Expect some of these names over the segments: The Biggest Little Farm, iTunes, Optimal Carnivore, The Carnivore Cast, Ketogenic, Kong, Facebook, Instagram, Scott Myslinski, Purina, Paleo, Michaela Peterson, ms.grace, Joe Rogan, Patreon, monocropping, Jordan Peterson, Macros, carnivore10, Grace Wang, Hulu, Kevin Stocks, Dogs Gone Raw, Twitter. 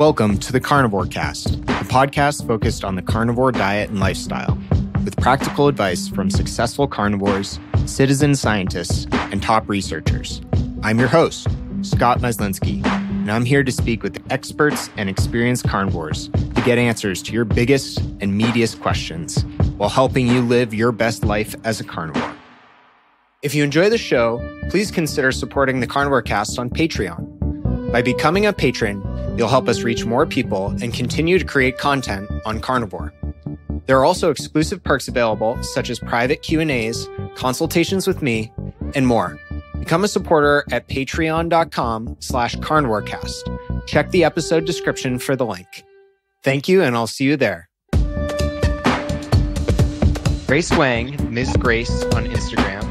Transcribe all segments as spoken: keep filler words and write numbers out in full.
Welcome to The Carnivore Cast, a podcast focused on the carnivore diet and lifestyle, with practical advice from successful carnivores, citizen scientists, and top researchers. I'm your host, Scott Myslinski, and I'm here to speak with experts and experienced carnivores to get answers to your biggest and meatiest questions while helping you live your best life as a carnivore. If you enjoy the show, please consider supporting The Carnivore Cast on Patreon. By becoming a patron, you'll help us reach more people and continue to create content on carnivore. There are also exclusive perks available, such as private Q and A's, consultations with me, and more. Become a supporter at patreon.com slash carnivorecast. Check the episode description for the link. Thank you, and I'll see you there. Grace Wang, Miz Grace on Instagram,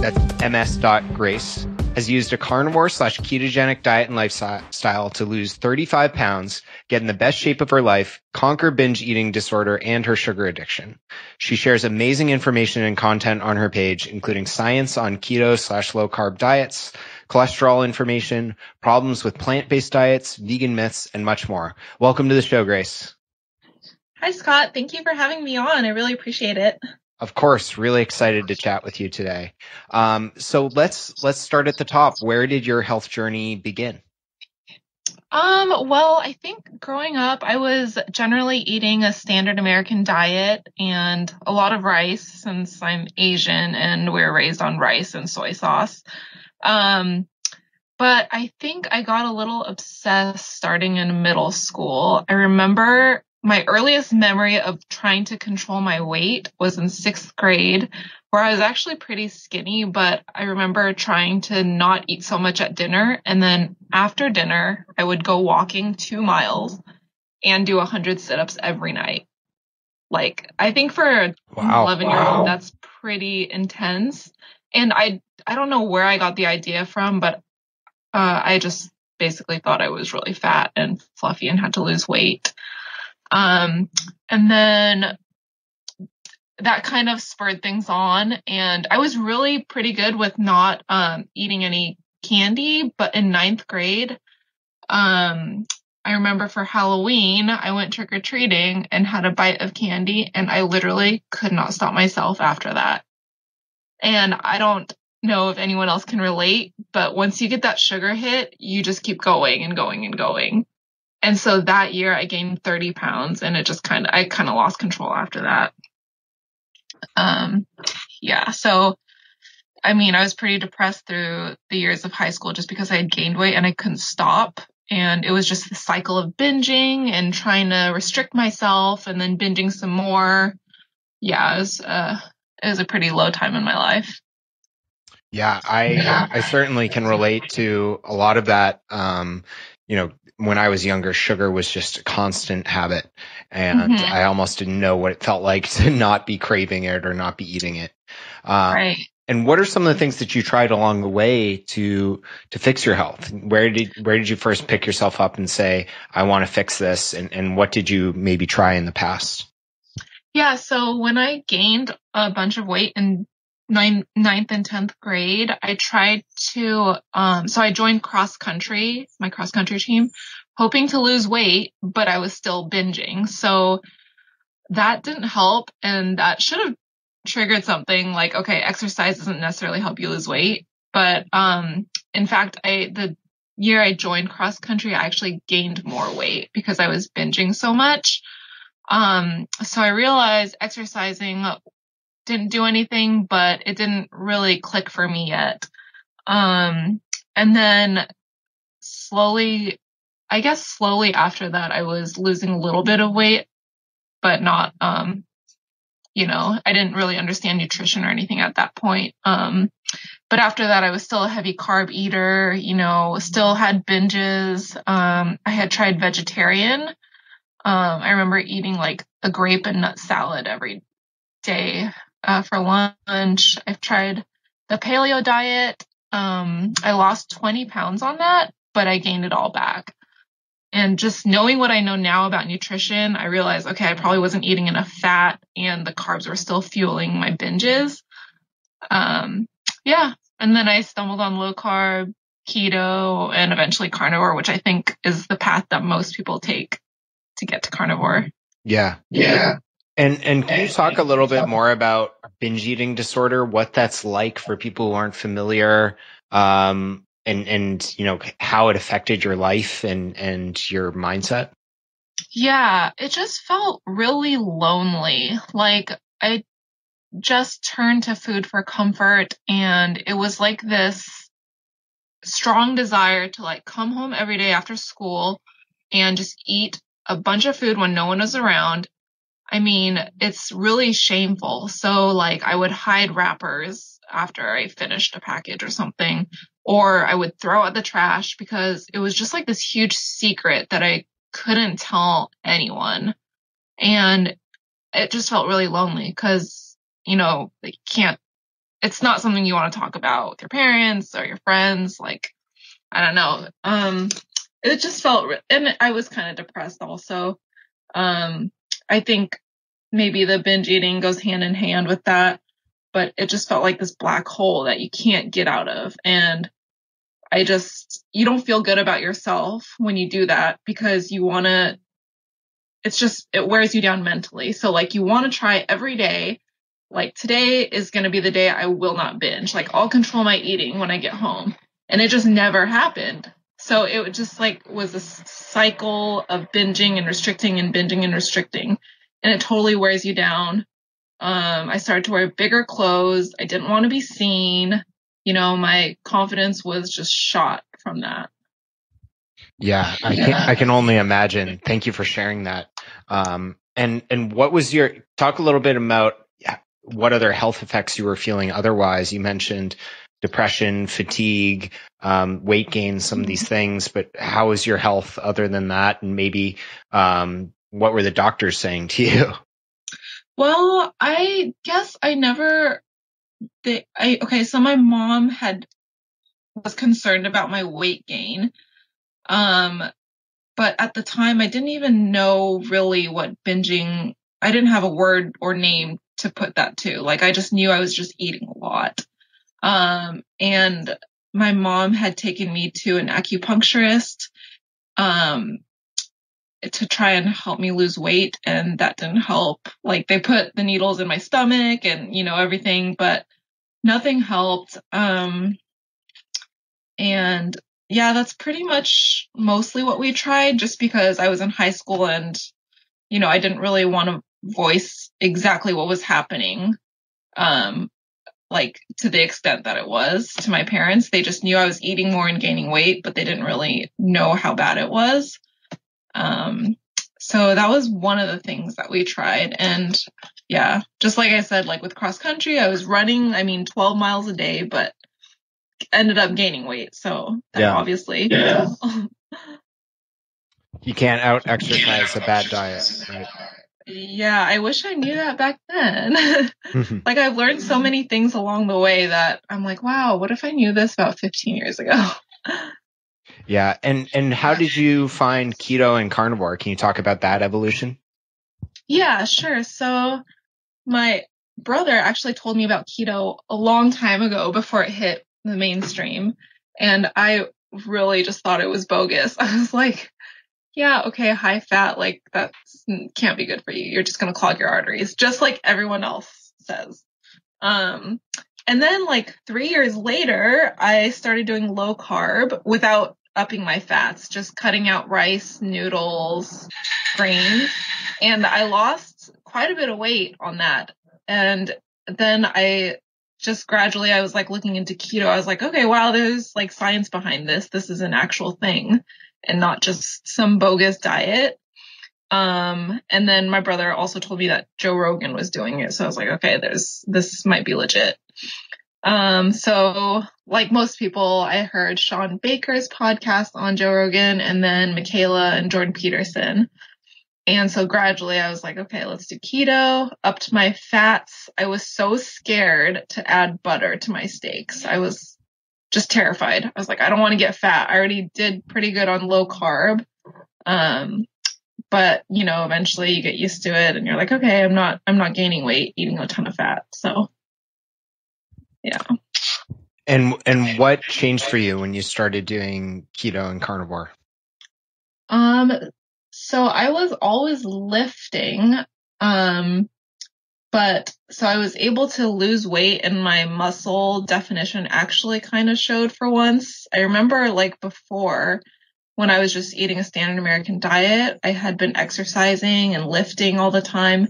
that's ms.grace, has used a carnivore slash ketogenic diet and lifestyle to lose thirty-five pounds, get in the best shape of her life, conquer binge eating disorder and her sugar addiction. She shares amazing information and content on her page, including science on keto slash low carb diets, cholesterol information, problems with plant-based diets, vegan myths, and much more. Welcome to the show, Grace. Hi, Scott. Thank you for having me on. I really appreciate it. Of course, really excited to chat with you today. Um, so let's let's start at the top. Where did your health journey begin? Um, well, I think growing up, I was generally eating a standard American diet and a lot of rice since I'm Asian and we were raised on rice and soy sauce. Um, but I think I got a little obsessed starting in middle school. I remember my earliest memory of trying to control my weight was in sixth grade, where I was actually pretty skinny, but I remember trying to not eat so much at dinner. And then after dinner, I would go walking two miles and do one hundred sit-ups every night. Like, I think for an eleven-year-old, that's pretty intense. And I, I don't know where I got the idea from, but uh, I just basically thought I was really fat and fluffy and had to lose weight. Um, and then that kind of spurred things on, and I was really pretty good with not, um, eating any candy, but in ninth grade, um, I remember for Halloween, I went trick-or-treating and had a bite of candy, and I literally could not stop myself after that. And I don't know if anyone else can relate, but once you get that sugar hit, you just keep going and going and going. And so that year I gained thirty pounds, and it just kind of, I kind of lost control after that. Um, yeah. So, I mean, I was pretty depressed through the years of high school just because I had gained weight and I couldn't stop. And it was just the cycle of binging and trying to restrict myself and then binging some more. Yeah. It was, uh, it was a pretty low time in my life. Yeah. I, yeah. I certainly can relate to a lot of that. Um, you know, when I was younger, sugar was just a constant habit, and mm-hmm. I almost didn't know what it felt like to not be craving it or not be eating it. Uh, right. And what are some of the things that you tried along the way to to fix your health? Where did where did you first pick yourself up and say, I want to fix this? And, and what did you maybe try in the past? Yeah. So when I gained a bunch of weight in ninth, ninth and tenth grade, I tried to, um, so I joined cross country, my cross country team, hoping to lose weight, but I was still binging. So that didn't help. And that should have triggered something like, okay, exercise doesn't necessarily help you lose weight. But, um, in fact, I, the year I joined cross country, I actually gained more weight because I was binging so much. Um, so I realized exercising didn't do anything, but it didn't really click for me yet. Um, and then slowly, I guess slowly after that, I was losing a little bit of weight, but not, um, you know, I didn't really understand nutrition or anything at that point. Um, but after that, I was still a heavy carb eater, you know, still had binges. Um, I had tried vegetarian. Um, I remember eating like a grape and nut salad every day uh, for lunch. I've tried the paleo diet. Um, I lost twenty pounds on that, but I gained it all back. And just knowing what I know now about nutrition, I realized, okay, I probably wasn't eating enough fat and the carbs were still fueling my binges. Um, yeah. And then I stumbled on low carb keto and eventually carnivore, which I think is the path that most people take to get to carnivore. Yeah. Yeah. And and can you talk a little bit more about binge eating disorder, what that's like for people who aren't familiar, um, and, and, you know, how it affected your life and, and your mindset? Yeah, it just felt really lonely. Like I just turned to food for comfort, and it was like this strong desire to like come home every day after school and just eat a bunch of food when no one was around. I mean, it's really shameful. So like I would hide wrappers after I finished a package or something, or I would throw out the trash because it was just like this huge secret that I couldn't tell anyone. And it just felt really lonely because, you know, you can't, it's not something you want to talk about with your parents or your friends. Like, I don't know. Um, it just felt, and I was kind of depressed also. Um, I think maybe the binge eating goes hand in hand with that, but it just felt like this black hole that you can't get out of. And I just, you don't feel good about yourself when you do that because you want to, it's just, it wears you down mentally. So like you want to try every day, like today is going to be the day I will not binge. Like I'll control my eating when I get home. And it just never happened. So it just like was a cycle of binging and restricting and binging and restricting. And it totally wears you down. Um, I started to wear bigger clothes. I didn't want to be seen. You know, my confidence was just shot from that. Yeah, I can, yeah. I can only imagine. Thank you for sharing that. Um, and, and what was your, talk a little bit about what other health effects you were feeling otherwise. You mentioned depression, fatigue, um, weight gain, some of these things, but how was your health other than that? And maybe, um, what were the doctors saying to you? Well, I guess I never, they, I, okay. So my mom had, was concerned about my weight gain. Um, but at the time I didn't even know really what binging, I didn't have a word or name to put that to. Like, I just knew I was just eating a lot. Um, and my mom had taken me to an acupuncturist, um, to try and help me lose weight. And that didn't help. Like they put the needles in my stomach and, you know, everything, but nothing helped. Um, and yeah, that's pretty much mostly what we tried, just because I was in high school and, you know, I didn't really want to voice exactly what was happening. Um, like to the extent that it was to my parents. They just knew I was eating more and gaining weight, but they didn't really know how bad it was. Um, so that was one of the things that we tried. And yeah, just like I said, like with cross country, I was running, I mean, twelve miles a day, but ended up gaining weight. So that yeah. obviously, yeah. You know. You can't out exercise a bad diet, right? Yeah, I wish I knew that back then. Like I've learned so many things along the way that I'm like, wow, what if I knew this about fifteen years ago? Yeah. And, and how did you find keto and carnivore? Can you talk about that evolution? Yeah, sure. So my brother actually told me about keto a long time ago before it hit the mainstream. And I really just thought it was bogus. I was like, yeah, okay, high fat, like that can't be good for you. You're just going to clog your arteries, just like everyone else says. Um, and then like three years later, I started doing low carb without upping my fats, just cutting out rice, noodles, grains. And I lost quite a bit of weight on that. And then I just gradually, I was like looking into keto. I was like, okay, wow, there's like science behind this. This is an actual thing and not just some bogus diet. Um, and then my brother also told me that Joe Rogan was doing it. So I was like, okay, there's, this might be legit. Um, so like most people, I heard Sean Baker's podcast on Joe Rogan and then Michaela and Jordan Peterson. And so gradually I was like, okay, let's do keto, upped my fats. I was so scared to add butter to my steaks. I was just terrified. I was like, I don't want to get fat. I already did pretty good on low carb. Um, but you know, eventually you get used to it and you're like, okay, I'm not, I'm not gaining weight, eating a ton of fat. So yeah. And and what changed for you when you started doing keto and carnivore? Um, so I was always lifting, um, but so I was able to lose weight and my muscle definition actually kind of showed for once. I remember like before when I was just eating a standard American diet, I had been exercising and lifting all the time,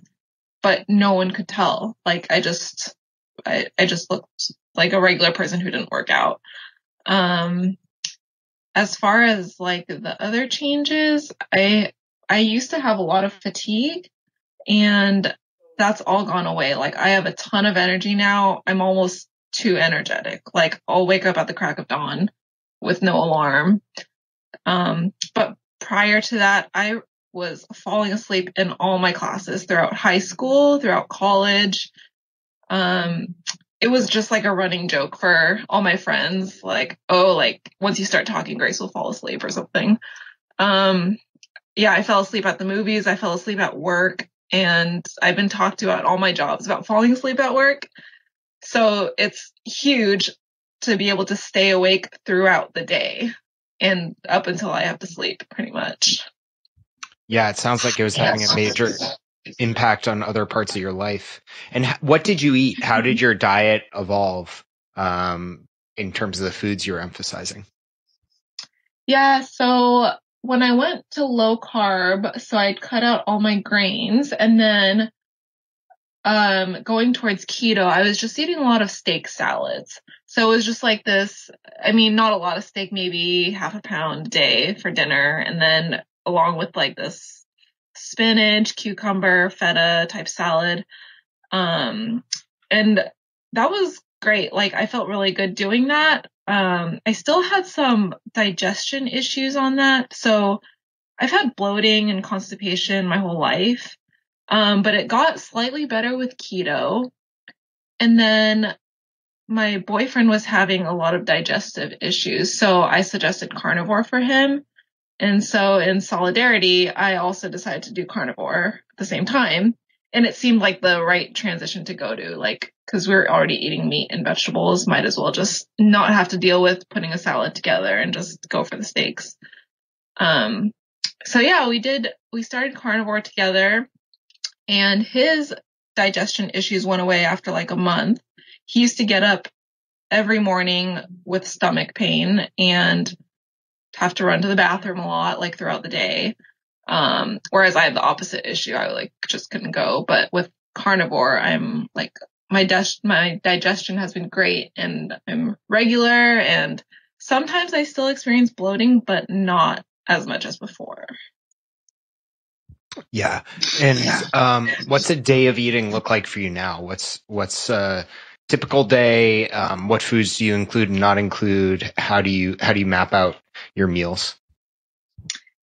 but no one could tell. Like I just, I, I just looked like a regular person who didn't work out. Um, as far as like the other changes, I, I used to have a lot of fatigue and that's all gone away. Like I have a ton of energy now. I'm almost too energetic. Like I'll wake up at the crack of dawn with no alarm. Um, but prior to that, I was falling asleep in all my classes throughout high school, throughout college. Um, it was just like a running joke for all my friends. Like, oh, like once you start talking, Grace will fall asleep or something. Um, yeah, I fell asleep at the movies. I fell asleep at work and I've been talked to at all my jobs about falling asleep at work. So it's huge to be able to stay awake throughout the day and up until I have to sleep pretty much. Yeah. It sounds like it was having a major impact on other parts of your life. And what did you eat? How did your diet evolve um, in terms of the foods you're emphasizing? Yeah. So when I went to low carb, so I'd cut out all my grains and then um, going towards keto, I was just eating a lot of steak salads. So it was just like this, I mean, not a lot of steak, maybe half a pound a day for dinner. And then along with like this spinach, cucumber, feta type salad. Um, and that was great. Like I felt really good doing that. Um, I still had some digestion issues on that. So I've had bloating and constipation my whole life. Um, but it got slightly better with keto. And then my boyfriend was having a lot of digestive issues, so I suggested carnivore for him. And so in solidarity, I also decided to do carnivore at the same time. And it seemed like the right transition to go to, like, because we were already eating meat and vegetables, might as well just not have to deal with putting a salad together and just go for the steaks. Um, so yeah, we did, we started carnivore together and his digestion issues went away after like a month. He used to get up every morning with stomach pain and have to run to the bathroom a lot, like throughout the day. Um, whereas I have the opposite issue. I like just couldn't go. But with carnivore, I'm like my di- my digestion has been great and I'm regular. And sometimes I still experience bloating, but not as much as before. Yeah. And yeah. Um, what's a day of eating look like for you now? What's what's uh typical day, um, what foods do you include and not include? How do you, how do you map out your meals?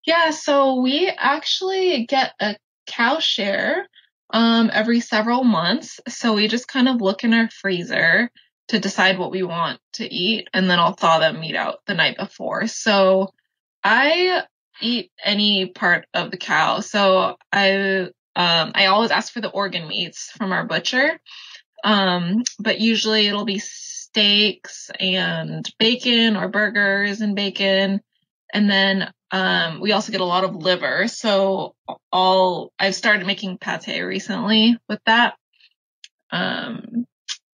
Yeah. So we actually get a cow share, um, every several months. So we just kind of look in our freezer to decide what we want to eat. And then I'll thaw that meat out the night before. So I eat any part of the cow. So I, um, I always ask for the organ meats from our butcher. Um, but usually it'll be steaks and bacon or burgers and bacon. And then, um, we also get a lot of liver. So all I've started making pate recently with that. Um,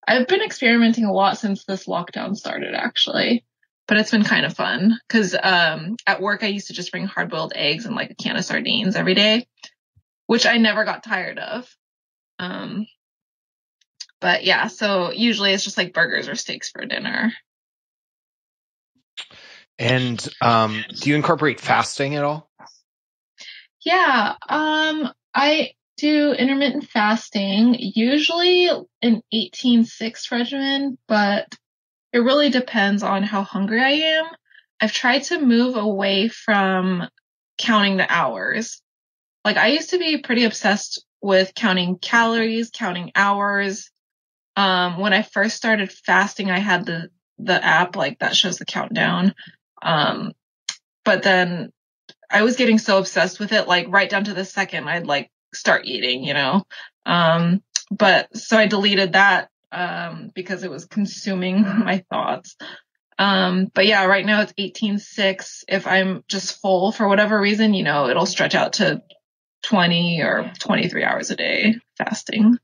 I've been experimenting a lot since this lockdown started actually, but it's been kind of fun because, um, at work I used to just bring hard boiled eggs and like a can of sardines every day, which I never got tired of. Um, But yeah, so usually it's just like burgers or steaks for dinner. And um, do you incorporate fasting at all? Yeah, um, I do intermittent fasting, usually an eighteen six regimen, but it really depends on how hungry I am. I've tried to move away from counting the hours. Like I used to be pretty obsessed with counting calories, counting hours. Um, when I first started fasting, I had the, the app like that shows the countdown. Um, but then I was getting so obsessed with it, like right down to the second I'd like start eating, you know? Um, but so I deleted that, um, because it was consuming my thoughts. Um, but yeah, right now it's eighteen six. If I'm just full for whatever reason, you know, it'll stretch out to twenty or twenty-three hours a day fasting.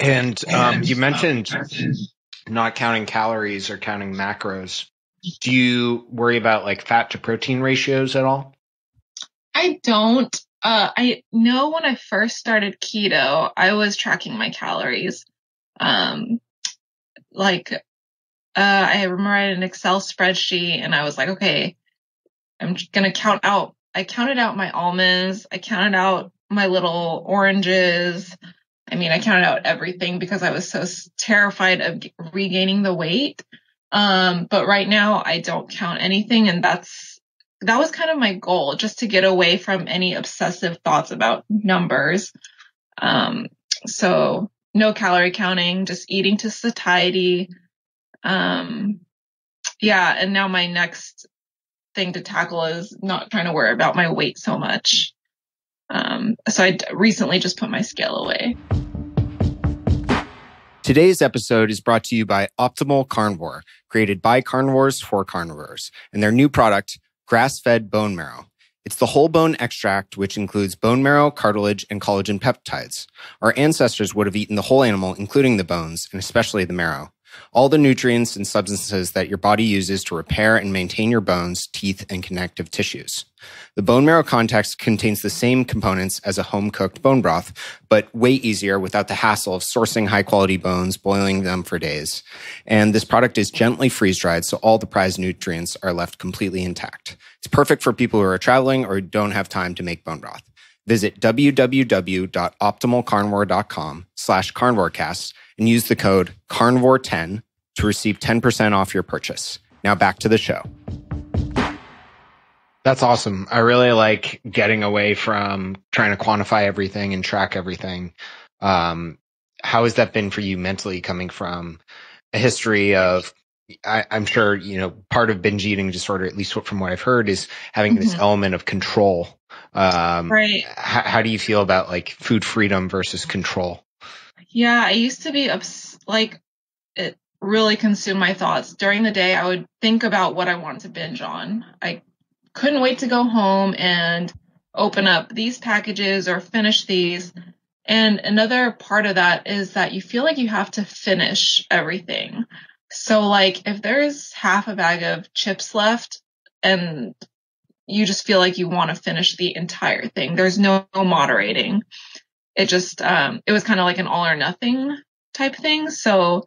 And, um, you mentioned not counting calories or counting macros. Do you worry about like fat to protein ratios at all? I don't. Uh, I know when I first started keto, I was tracking my calories. Um, like, uh, I remember I had an Excel spreadsheet and I was like, okay, I'm going to count out. I counted out my almonds. I counted out my little oranges. I mean, I counted out everything because I was so terrified of g- regaining the weight. Um, but right now I don't count anything. And that's, that was kind of my goal, just to get away from any obsessive thoughts about numbers. Um, so no calorie counting, just eating to satiety. Um, yeah. And now my next thing to tackle is not trying to worry about my weight so much. Um, so I recently just put my scale away. Today's episode is brought to you by Optimal Carnivore, created by carnivores for carnivores, and their new product, grass-fed bone marrow. It's the whole bone extract, which includes bone marrow, cartilage, and collagen peptides. Our ancestors would have eaten the whole animal, including the bones, and especially the marrow. All the nutrients and substances that your body uses to repair and maintain your bones, teeth, and connective tissues. The bone marrow context contains the same components as a home-cooked bone broth, but way easier without the hassle of sourcing high-quality bones, boiling them for days. And this product is gently freeze-dried, so all the prized nutrients are left completely intact. It's perfect for people who are traveling or who don't have time to make bone broth. Visit www.optimalcarnivore.com slash carnivorecast and use the code carnivore ten to receive ten percent off your purchase. Now back to the show. That's awesome. I really like getting away from trying to quantify everything and track everything. Um, how has that been for you mentally, coming from a history of, I, I'm sure, you know, part of binge eating disorder, at least from what I've heard, is having this mm-hmm. element of control. Um, right. How, how do you feel about like food freedom versus control? Yeah, I used to be obs- like it really consumed my thoughts. During the day, I would think about what I wanted to binge on. I couldn't wait to go home and open up these packages or finish these. And another part of that is that you feel like you have to finish everything. So like if there's half a bag of chips left and you just feel like you want to finish the entire thing, there's no moderating. It just, um, it was kind of like an all or nothing type thing. So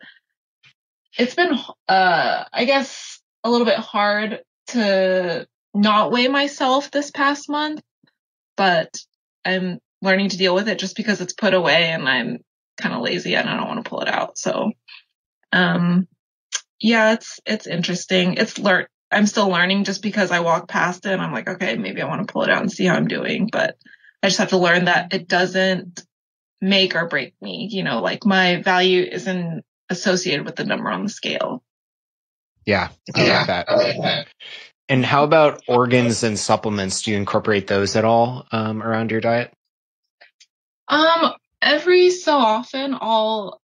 it's been, uh, I guess a little bit hard to not weigh myself this past month, but I'm learning to deal with it just because it's put away and I'm kind of lazy and I don't want to pull it out. So, um, yeah, it's, it's interesting. It's learn. I'm still learning just because I walk past it and I'm like, okay, maybe I want to pull it out and see how I'm doing. But I just have to learn that it doesn't make or break me. You know, like my value isn't associated with the number on the scale. Yeah, I yeah. like that. I like that. And how about organs and supplements? Do you incorporate those at all um, around your diet? Um, every so often, I'll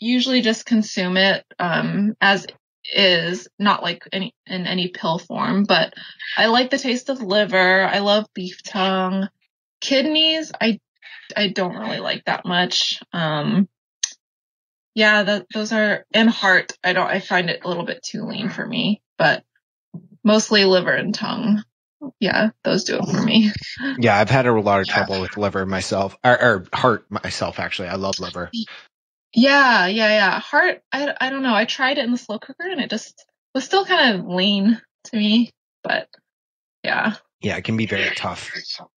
usually just consume it um, as is, not like any in any pill form. But I like the taste of liver. I love beef tongue. Kidneys, I, I don't really like that much. Um, yeah, the, those are, and heart, I don't, I find it a little bit too lean for me, but mostly liver and tongue. Yeah, those do it for me. Yeah, I've had a lot of trouble yeah. with liver myself, or, or heart myself, actually. I love liver. Yeah, yeah, yeah. Heart, I, I don't know. I tried it in the slow cooker and it just was still kind of lean to me, but yeah. Yeah, it can be very tough.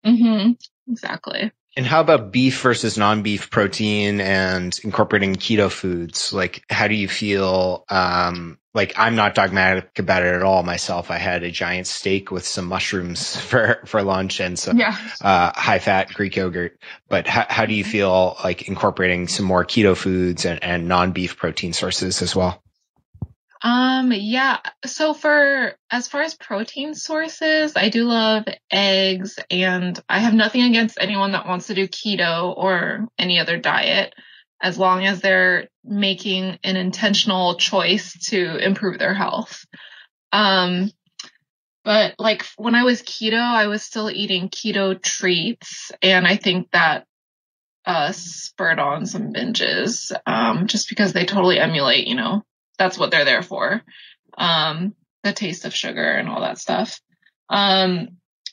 Mm-hmm. Exactly. And how about beef versus non-beef protein and incorporating keto foods? Like, how do you feel? Um, like, I'm not dogmatic about it at all myself. I had a giant steak with some mushrooms for, for lunch and some yeah. uh, high-fat Greek yogurt. But how, how do you feel like incorporating some more keto foods and, and non-beef protein sources as well? Um, yeah. So for, as far as protein sources, I do love eggs, and I have nothing against anyone that wants to do keto or any other diet. as long as they're making an intentional choice to improve their health. Um, but like when I was keto, I was still eating keto treats. And I think that uh, spurred on some binges, um, just because they totally emulate, you know, that's what they're there for. Um, the taste of sugar and all that stuff. Um,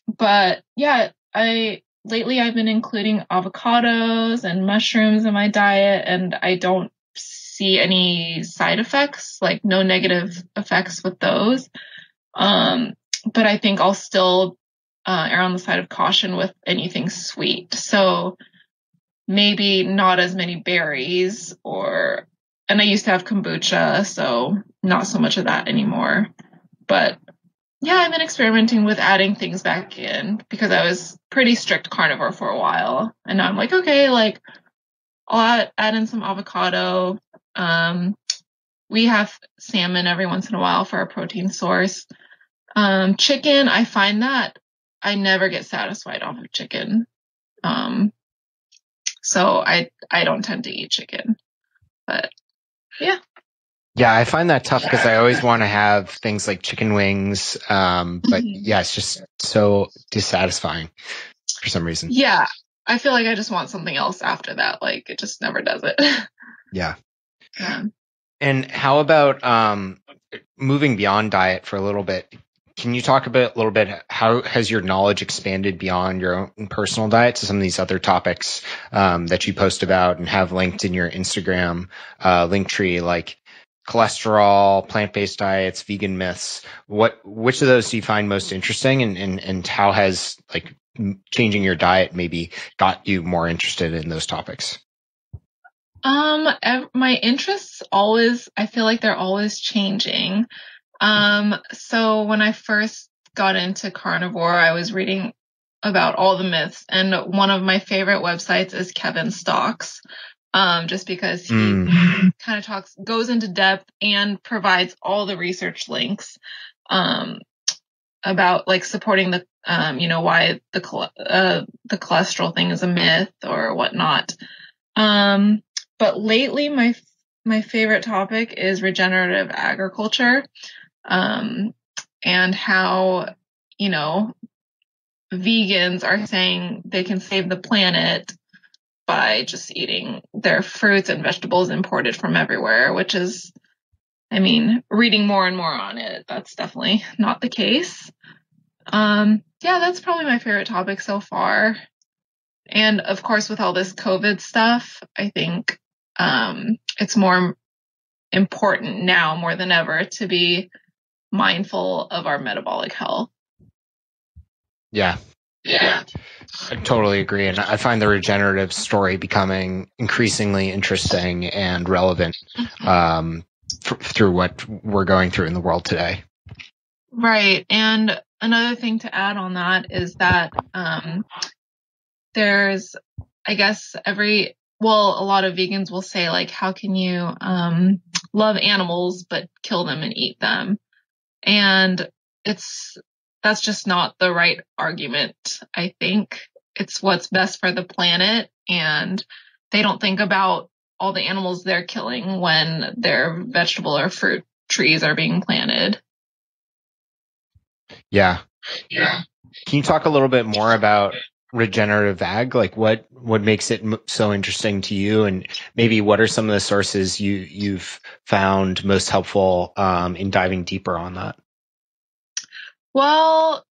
but yeah, I, lately I've been including avocados and mushrooms in my diet, and I don't see any side effects, like no negative effects with those. Um, but I think I'll still, uh, err on the side of caution with anything sweet. So maybe not as many berries or, and I used to have kombucha, so not so much of that anymore. But yeah, I've been experimenting with adding things back in because I was pretty strict carnivore for a while. And now I'm like, okay, like I'll add, add in some avocado. Um, we have salmon every once in a while for our protein source. Um, chicken, I find that I never get satisfied off of chicken. Um, so I, I don't tend to eat chicken, but yeah. Yeah, I find that tough because I always want to have things like chicken wings. Um, but mm-hmm. yeah, it's just so dissatisfying for some reason. Yeah, I feel like I just want something else after that. Like it just never does it. Yeah. yeah. And how about um, moving beyond diet for a little bit? Can you talk about a little bit, how has your knowledge expanded beyond your own personal diet to some of these other topics um, that you post about and have linked in your Instagram uh, link tree, like cholesterol, plant-based diets, vegan myths? What, which of those do you find most interesting, and, and, and how has like changing your diet maybe got you more interested in those topics? Um, my interests always, I feel like they're always changing. Um, so when I first got into carnivore, I was reading about all the myths, and one of my favorite websites is Kevin Stocks. Um, just because he mm. kind of talks, goes into depth and provides all the research links, um, about like supporting the, um, you know, why the, uh, the cholesterol thing is a myth or whatnot. Um, but lately my, my favorite topic is regenerative agriculture, um, and how, you know, vegans are saying they can save the planet by just eating their fruits and vegetables imported from everywhere, which is, I mean, reading more and more on it, that's definitely not the case. Um, yeah, that's probably my favorite topic so far. And of course, with all this COVID stuff, I think um, it's more important now more than ever to be mindful of our metabolic health. Yeah. Yeah. I totally agree. And I find the regenerative story becoming increasingly interesting and relevant um, f- through what we're going through in the world today. Right. And another thing to add on that is that um, there's, I guess, every, well, a lot of vegans will say, like, how can you um, love animals but kill them and eat them? And it's, that's just not the right argument. I think it's what's best for the planet, and they don't think about all the animals they're killing when their vegetable or fruit trees are being planted. Yeah. Yeah. Can you talk a little bit more about regenerative ag? Like what, what makes it so interesting to you, and maybe what are some of the sources you, you've found most helpful um, in diving deeper on that? Well,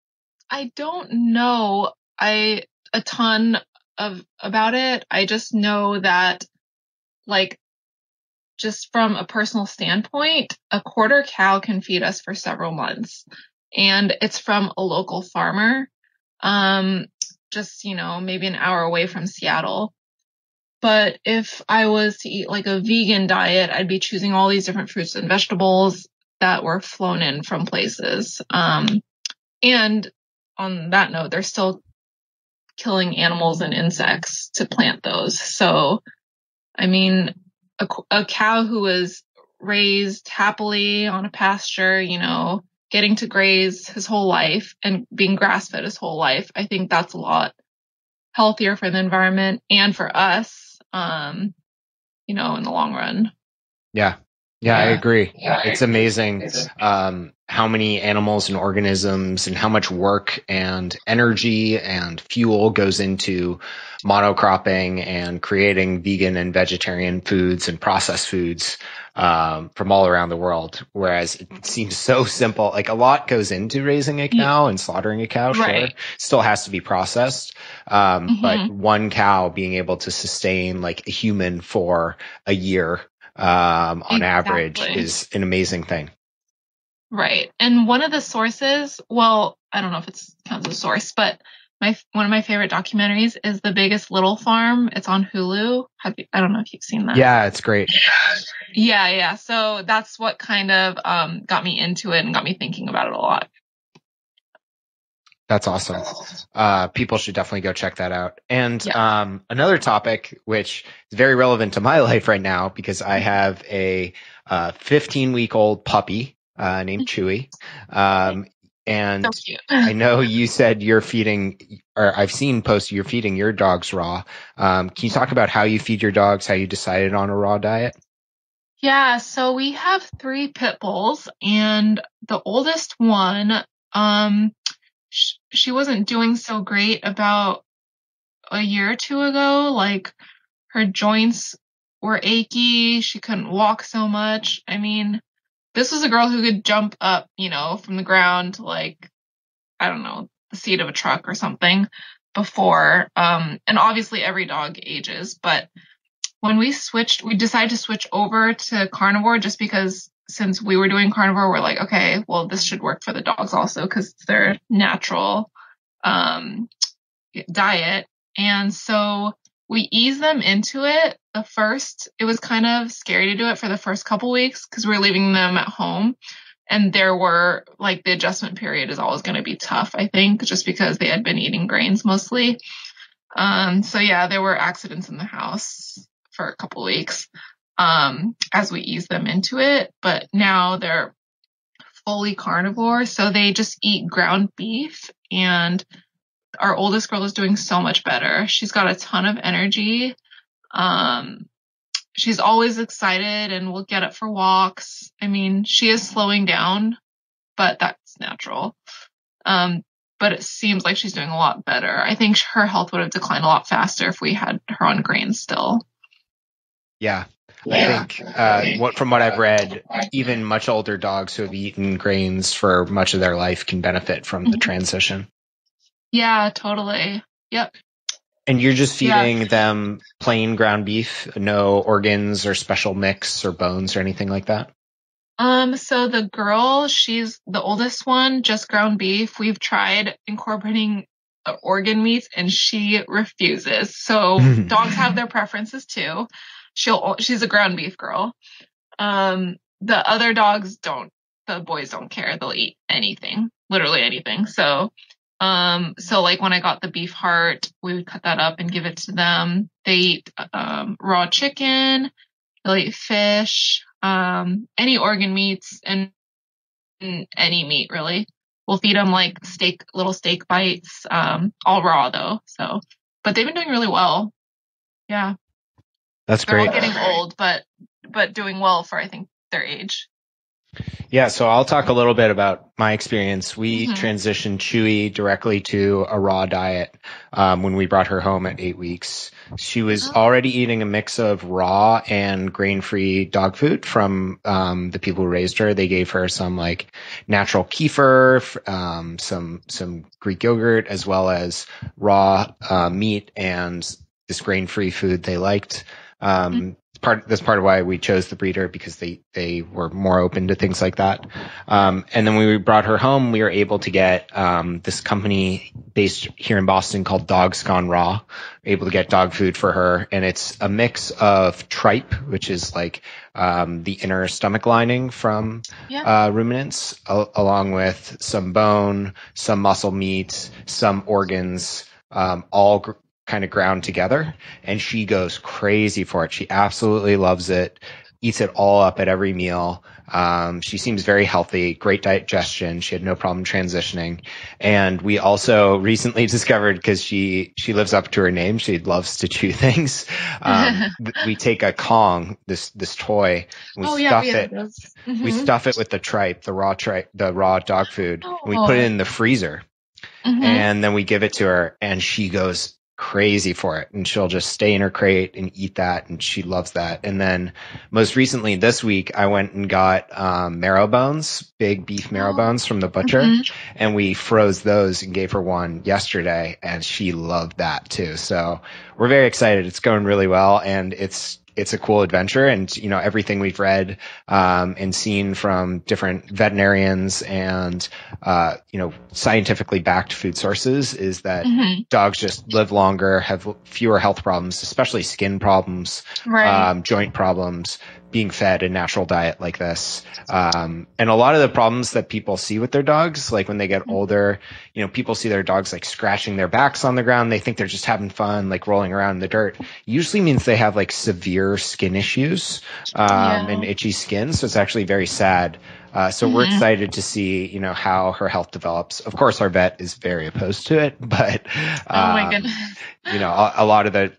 I don't know I a ton of about it. I just know that, like, just from a personal standpoint, a quarter cow can feed us for several months, and it's from a local farmer, um, just, you know, maybe an hour away from Seattle. But if I was to eat like a vegan diet, I'd be choosing all these different fruits and vegetables that were flown in from places. Um, And on that note, they're still killing animals and insects to plant those. So, I mean, a, a cow who was raised happily on a pasture, you know, getting to graze his whole life and being grass-fed his whole life, I think that's a lot healthier for the environment and for us. Um, you know, in the long run. Yeah. Yeah, yeah. I agree. Yeah, it's I agree. amazing it's um, how many animals and organisms and how much work and energy and fuel goes into monocropping and creating vegan and vegetarian foods and processed foods um, from all around the world. Whereas it seems so simple. Like a lot goes into raising a cow and slaughtering a cow. Sure, right. Still has to be processed. Um, mm-hmm. But one cow being able to sustain like a human for a year um on exactly. average is an amazing thing. Right. And one of the sources, well, I don't know if it counts as a source, but my one of my favorite documentaries is The Biggest Little Farm. It's on Hulu. Have you, I don't know if you've seen that. Yeah, it's great. Yeah, yeah. So that's what kind of um got me into it and got me thinking about it a lot. That's awesome. Uh, people should definitely go check that out. And yeah. um, another topic, which is very relevant to my life right now, because I have a uh, fifteen-week-old puppy uh, named Chewy. Um, and so I know you said you're feeding, or I've seen posts you're feeding your dogs raw. Um, can you talk about how you feed your dogs, how you decided on a raw diet? Yeah, so we have three pit bulls, and the oldest one um, – she wasn't doing so great about a year or two ago. Like her joints were achy. She couldn't walk so much. I mean, this was a girl who could jump up, you know, from the ground to like, I don't know, the seat of a truck or something before. Um, and obviously every dog ages, but when we switched, we decided to switch over to carnivore just because since we were doing carnivore, we're like, okay, well, this should work for the dogs also because it's their natural um, diet. And so we ease them into it. The first, it was kind of scary to do it for the first couple weeks because we were leaving them at home. And there were, like, the adjustment period is always going to be tough, I think, just because they had been eating grains mostly. Um, so, yeah, there were accidents in the house for a couple weeks. Um, as we ease them into it, but now they're fully carnivore. So they just eat ground beef, and our oldest girl is doing so much better. She's got a ton of energy. Um, she's always excited and will get up for walks. I mean, she is slowing down, but that's natural. Um, but it seems like she's doing a lot better. I think her health would have declined a lot faster if we had her on grains still. Yeah. Yeah. I think uh, what, from what I've read, even much older dogs who have eaten grains for much of their life can benefit from mm-hmm. the transition. Yeah, totally. Yep. And you're just feeding yeah. them plain ground beef, no organs or special mix or bones or anything like that? Um. So the girl, she's the oldest one, just ground beef. We've tried incorporating organ meats and she refuses. So dogs have their preferences too. She'll, she's a ground beef girl. Um, the other dogs don't, the boys don't care. They'll eat anything, literally anything. So, um, so like when I got the beef heart, we would cut that up and give it to them. They eat, um, raw chicken, they'll eat fish, um, any organ meats and, and any meat really. We'll feed them like steak, little steak bites, um, all raw though. So, but they've been doing really well. Yeah. That's They're great. All getting old, but but doing well for, I think, their age. Yeah, so I'll talk a little bit about my experience. We mm-hmm. transitioned Chewy directly to a raw diet um, when we brought her home at eight weeks. She was oh. already eating a mix of raw and grain-free dog food from um, the people who raised her. They gave her some like natural kefir, um, some some Greek yogurt, as well as raw uh, meat and this grain-free food they liked. Um, mm-hmm. part, that's part of why we chose the breeder, because they, they were more open to things like that. Um, and then when we brought her home, we were able to get, um, this company based here in Boston called Dogs Gone Raw, able to get dog food for her. And it's a mix of tripe, which is like, um, the inner stomach lining from, yeah. uh, ruminants, a- along with some bone, some muscle meat, some organs, um, all gr- kind of ground together, and she goes crazy for it. She absolutely loves it. eats it all up at every meal. Um, she seems very healthy, great digestion. She had no problem transitioning. And we also recently discovered, because she, she lives up to her name, she loves to chew things. Um, we take a Kong, this, this toy, and we oh, stuff yeah, it. Mm-hmm. We stuff it with the tripe, the raw tripe, the raw dog food. Oh. And we put it in the freezer. Mm-hmm. And then we give it to her, and she goes crazy for it, and she'll just stay in her crate and eat that, and she loves that. And then most recently this week, I went and got um, marrow bones, big beef marrow oh. bones from the butcher, mm-hmm. and we froze those and gave her one yesterday, and she loved that too. So we're very excited. It's going really well, and it's it's a cool adventure. And, you know, everything we've read um, and seen from different veterinarians and, uh, you know, scientifically backed food sources is that mm-hmm. dogs just live longer, have fewer health problems, especially skin problems, right. um, joint problems, being fed a natural diet like this. Um, and a lot of the problems that people see with their dogs, like when they get mm-hmm. older, you know, people see their dogs like scratching their backs on the ground. They think they're just having fun, like rolling around in the dirt. Usually means they have like severe skin issues um, yeah. and itchy skin. So it's actually very sad. Uh, so mm-hmm. we're excited to see, you know, how her health develops. Of course, our vet is very opposed to it, but, um, oh my goodness. you know, a, a lot of the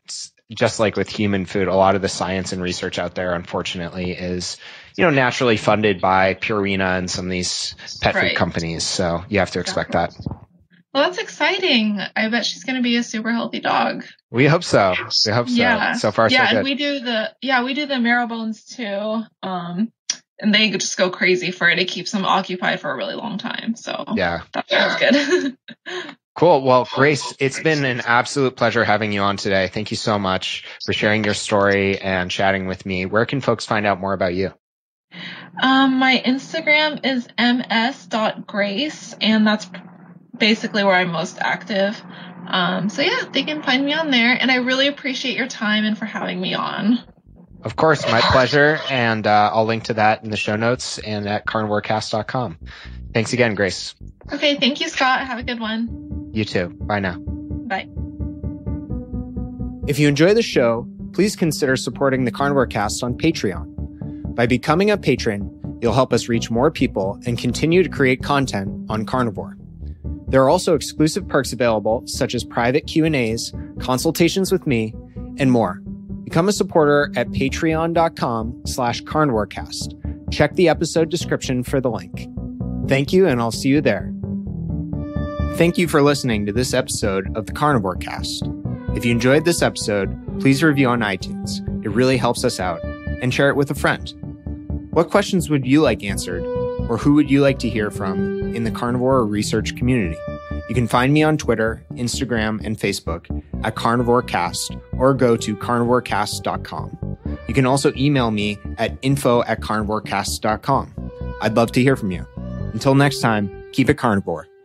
just like with human food, a lot of the science and research out there, unfortunately, is, you know, naturally funded by Purina and some of these pet right. food companies. So you have to expect exactly. that. Well, that's exciting. I bet she's going to be a super healthy dog. We hope so. We hope so. Yeah. So far, yeah, so good. And we do the, yeah, we do the marrow bones too. Um, and they just go crazy for it. It keeps them occupied for a really long time. So yeah, that sounds good. Cool. Well, Grace, it's been an absolute pleasure having you on today. Thank you so much for sharing your story and chatting with me. Where can folks find out more about you? Um, my Instagram is ms dot grace, and that's basically where I'm most active. Um, so yeah, they can find me on there, and I really appreciate your time and for having me on. Of course, my pleasure, and uh, I'll link to that in the show notes and at carnivore cast dot com. Thanks again, Grace. Okay, thank you, Scott. Have a good one. You too. Bye now. Bye. If you enjoy the show, please consider supporting the Carnivore Cast on Patreon. By becoming a patron, you'll help us reach more people and continue to create content on carnivore. There are also exclusive perks available, such as private Q and A's, consultations with me, and more. Become a supporter at patreon dot com slash carnivorecast. Check the episode description for the link. Thank you, and I'll see you there. Thank you for listening to this episode of the Carnivore Cast. If you enjoyed this episode, please review on iTunes. It really helps us out. And share it with a friend. What questions would you like answered, or who would you like to hear from in the carnivore research community? You can find me on Twitter, Instagram, and Facebook at CarnivoreCast, or go to carnivore cast dot com. You can also email me at info at carnivorecast dot com. I'd love to hear from you. Until next time, keep it carnivore.